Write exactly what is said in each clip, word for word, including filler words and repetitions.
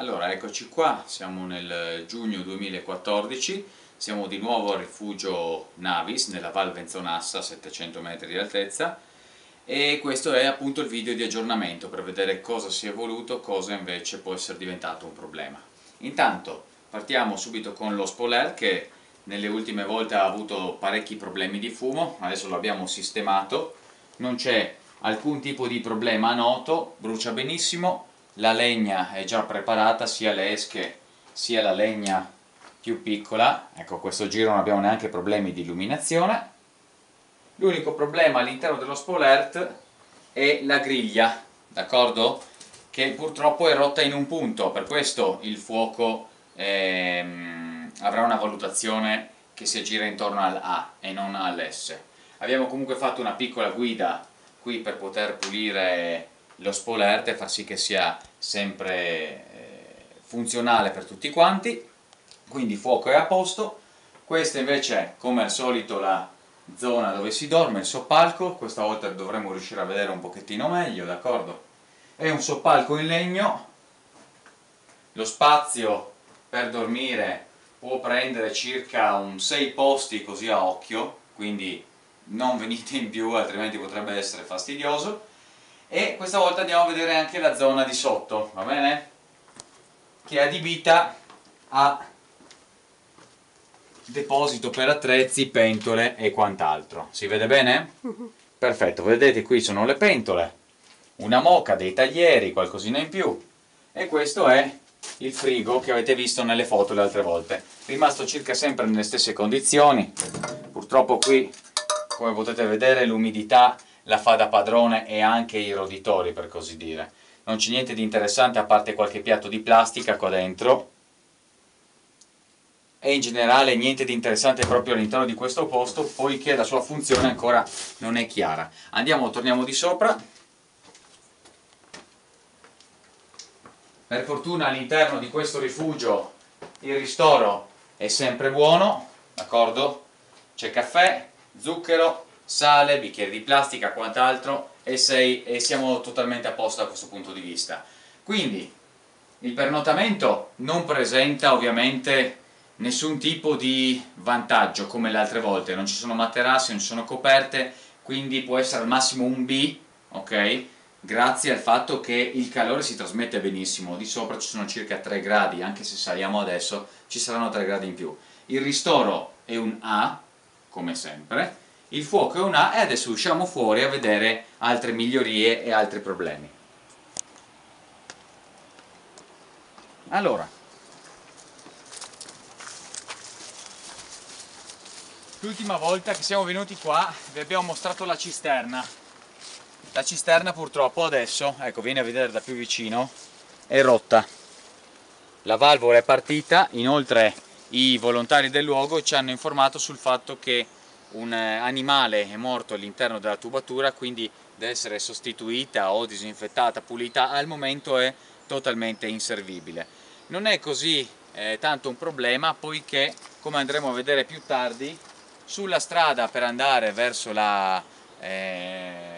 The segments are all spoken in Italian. Allora, eccoci qua, siamo nel giugno duemilaquattordici, siamo di nuovo al rifugio Navis, nella Val Venzonassa, a settecento metri di altezza, e questo è appunto il video di aggiornamento per vedere cosa si è evoluto, cosa invece può essere diventato un problema. Intanto partiamo subito con lo spoiler, che nelle ultime volte ha avuto parecchi problemi di fumo, adesso lo abbiamo sistemato, non c'è alcun tipo di problema noto, brucia benissimo. La legna è già preparata, sia le esche sia la legna più piccola. Ecco, questo giro non abbiamo neanche problemi di illuminazione. L'unico problema all'interno dello spoilert è la griglia, d'accordo? Che purtroppo è rotta in un punto, per questo il fuoco ehm, avrà una valutazione che si aggira intorno al A e non all'S. Abbiamo comunque fatto una piccola guida qui per poter pulire lo spoilert e far sì che sia sempre funzionale per tutti quanti, quindi fuoco è a posto. Questa invece è, come al solito, la zona dove si dorme, il soppalco. Questa volta dovremo riuscire a vedere un pochettino meglio, d'accordo? È un soppalco in legno, lo spazio per dormire può prendere circa un sei posti così a occhio, quindi non venite in più altrimenti potrebbe essere fastidioso. E questa volta andiamo a vedere anche la zona di sotto, va bene? Che è adibita a deposito per attrezzi, pentole e quant'altro. Si vede bene? Perfetto, vedete qui sono le pentole, una moka, dei taglieri, qualcosina in più. E questo è il frigo che avete visto nelle foto le altre volte. Rimasto circa sempre nelle stesse condizioni. Purtroppo qui, come potete vedere, l'umidità la fa da padrone e anche i roditori, per così dire. Non c'è niente di interessante a parte qualche piatto di plastica qua dentro, e in generale niente di interessante proprio all'interno di questo posto, poiché la sua funzione ancora non è chiara. Andiamo, torniamo di sopra. Per fortuna all'interno di questo rifugio il ristoro è sempre buono, d'accordo? C'è caffè, zucchero, sale, bicchieri di plastica, quant'altro, e, sei, e siamo totalmente a posto da questo punto di vista. Quindi il pernottamento non presenta ovviamente nessun tipo di vantaggio come le altre volte, non ci sono materassi, non ci sono coperte, quindi può essere al massimo un B, ok? Grazie al fatto che il calore si trasmette benissimo, di sopra ci sono circa tre gradi, anche se saliamo adesso ci saranno tre gradi in più. Il ristoro è un A, come sempre. Il fuoco è un A e adesso usciamo fuori a vedere altre migliorie e altri problemi. Allora, l'ultima volta che siamo venuti qua vi abbiamo mostrato la cisterna. La cisterna purtroppo adesso, ecco, vieni a vedere da più vicino, è rotta. La valvola è partita, inoltre i volontari del luogo ci hanno informato sul fatto che un animale è morto all'interno della tubatura, quindi deve essere sostituita o disinfettata, pulita. Al momento è totalmente inservibile. Non è così eh, tanto un problema, poiché, come andremo a vedere più tardi, sulla strada per andare verso la, eh,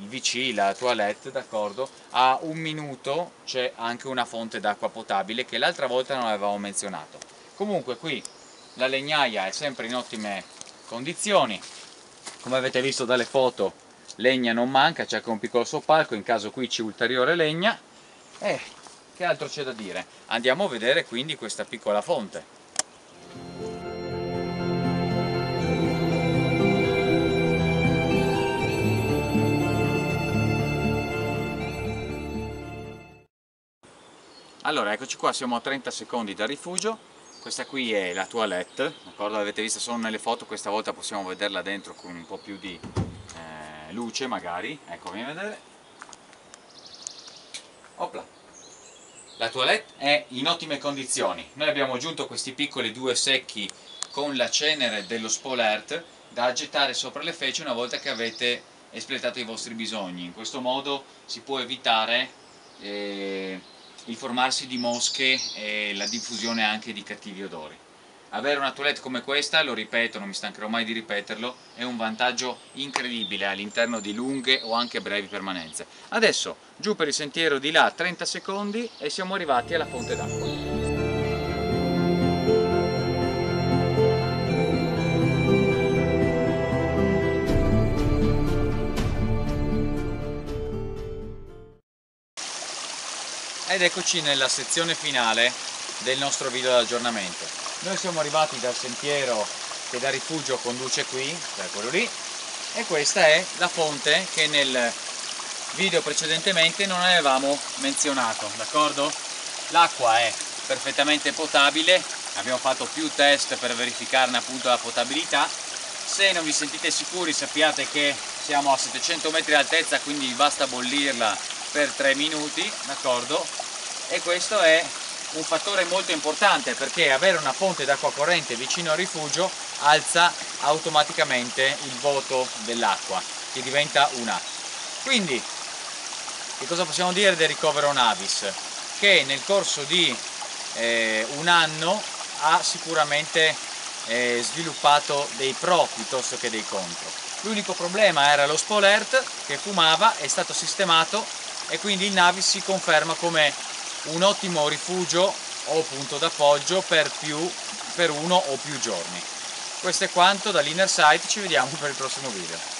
il V C, la toilette, d'accordo, a un minuto c'è anche una fonte d'acqua potabile che l'altra volta non avevamo menzionato. Comunque qui la legnaia è sempre in ottime condizioni, come avete visto dalle foto legna non manca, c'è anche un piccolo soppalco, in caso qui c'è ulteriore legna. E che altro c'è da dire? Andiamo a vedere quindi questa piccola fonte. Allora, eccoci qua, siamo a trenta secondi dal rifugio. Questa qui è la toilette, d'accordo? L'avete vista solo nelle foto, questa volta possiamo vederla dentro con un po' più di eh, luce magari. Ecco, vieni a vedere. Opla. La toilette è in ottime condizioni. Noi abbiamo aggiunto questi piccoli due secchi con la cenere dello spoilert da gettare sopra le feci una volta che avete espletato i vostri bisogni. In questo modo si può evitare Eh, il formarsi di mosche e la diffusione anche di cattivi odori. Avere una toilette come questa, lo ripeto, non mi stancherò mai di ripeterlo, è un vantaggio incredibile all'interno di lunghe o anche brevi permanenze. Adesso giù per il sentiero di là, trenta secondi e siamo arrivati alla fonte d'acqua. Ed eccoci nella sezione finale del nostro video d'aggiornamento. Noi siamo arrivati dal sentiero che da Rifugio conduce qui, da quello lì, e questa è la fonte che nel video precedentemente non avevamo menzionato, d'accordo? L'acqua è perfettamente potabile, abbiamo fatto più test per verificarne appunto la potabilità. Se non vi sentite sicuri sappiate che siamo a settecento metri di altezza, quindi basta bollirla per tre minuti, d'accordo? E questo è un fattore molto importante, perché avere una fonte d'acqua corrente vicino al rifugio alza automaticamente il voto dell'acqua, che diventa un A. Quindi, che cosa possiamo dire del ricovero Navis? Che nel corso di eh, un anno ha sicuramente eh, sviluppato dei pro piuttosto che dei contro. L'unico problema era lo spolert che fumava, è stato sistemato e quindi il Navis si conferma come un ottimo rifugio o punto d'appoggio per, per uno o più giorni. Questo è quanto dall'Inner Sight, ci vediamo per il prossimo video.